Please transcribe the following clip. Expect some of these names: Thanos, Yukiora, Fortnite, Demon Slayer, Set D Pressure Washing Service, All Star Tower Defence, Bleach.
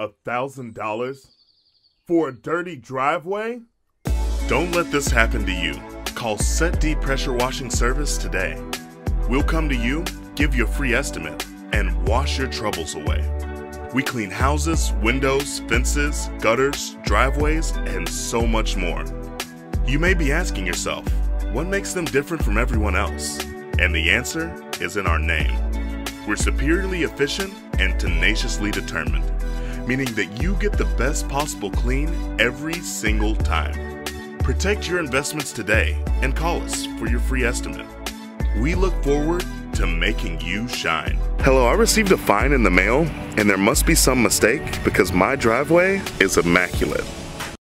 $1,000 for a dirty driveway? Don't let this happen to you. Call Set D Pressure Washing Service today. We'll come to you, give you a free estimate, and wash your troubles away. We clean houses, windows, fences, gutters, driveways, and so much more. You may be asking yourself, what makes them different from everyone else? And the answer is in our name. We're superiorly efficient and tenaciously determined, meaning that you get the best possible clean every single time. Protect your investments today and call us for your free estimate. We look forward to making you shine. Hello, I received a fine in the mail, and there must be some mistake because my driveway is immaculate.